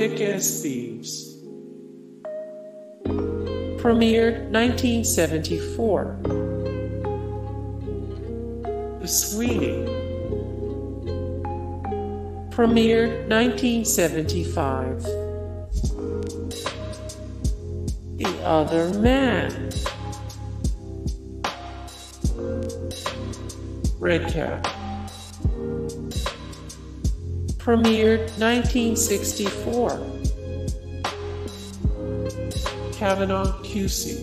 Thick As Thieves. Premiered 1974. The Sweeney. Premiered 1975. The Other Man. Redcap. Premiered 1964. Kavanagh QC.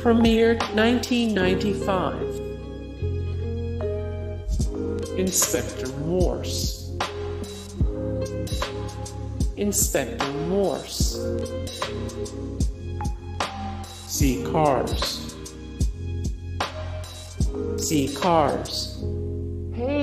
Premiered 1995. Inspector Morse. Inspector Morse. Z Cars. Z Cars. Hey